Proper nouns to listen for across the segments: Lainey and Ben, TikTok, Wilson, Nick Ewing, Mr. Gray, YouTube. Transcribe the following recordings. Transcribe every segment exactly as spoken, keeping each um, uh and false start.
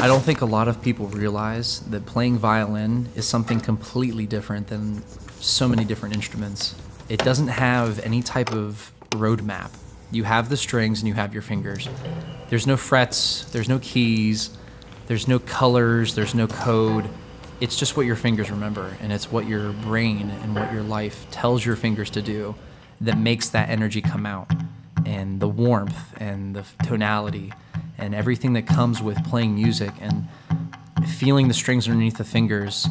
I don't think a lot of people realize that playing violin is something completely different than so many different instruments. It doesn't have any type of roadmap. You have the strings and you have your fingers. There's no frets, there's no keys, there's no colors, there's no code. It's just what your fingers remember, and it's what your brain and what your life tells your fingers to do that makes that energy come out, and the warmth and the tonality and everything that comes with playing music and feeling the strings underneath the fingers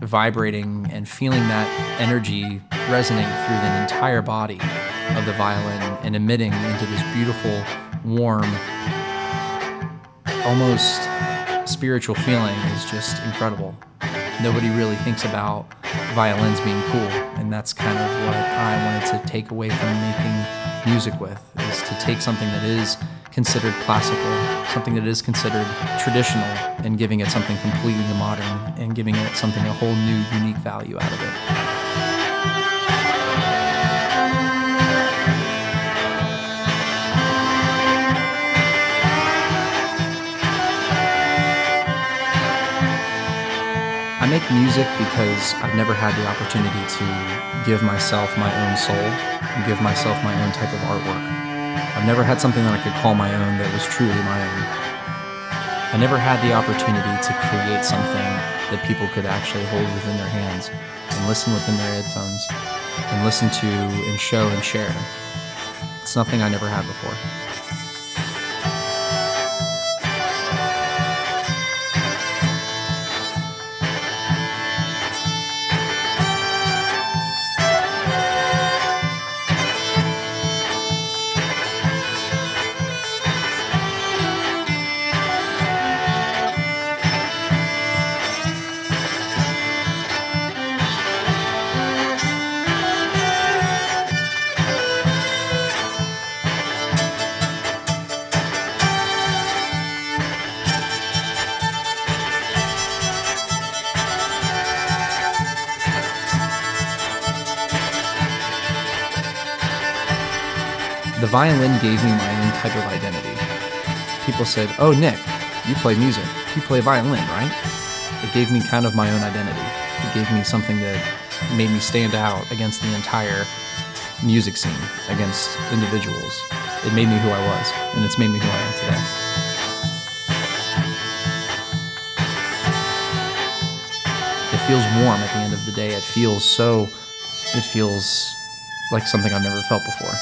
vibrating and feeling that energy resonate through the entire body of the violin and emitting into this beautiful, warm, almost spiritual feeling is just incredible. Nobody really thinks about violins being cool, and that's kind of what I wanted to take away from making music with, is to take something that is considered classical, something that is considered traditional, and giving it something completely modern, and giving it something, a whole new, unique value out of it. I make music because I've never had the opportunity to give myself my own soul and give myself my own type of artwork. I've never had something that I could call my own that was truly my own. I never had the opportunity to create something that people could actually hold within their hands and listen within their headphones and listen to and show and share. It's something I never had before. The violin gave me my own type of identity. People said, "Oh, Nick, you play music. You play violin, right?" It gave me kind of my own identity. It gave me something that made me stand out against the entire music scene, against individuals. It made me who I was, and it's made me who I am today. It feels warm at the end of the day. It feels so, it feels like something I've never felt before.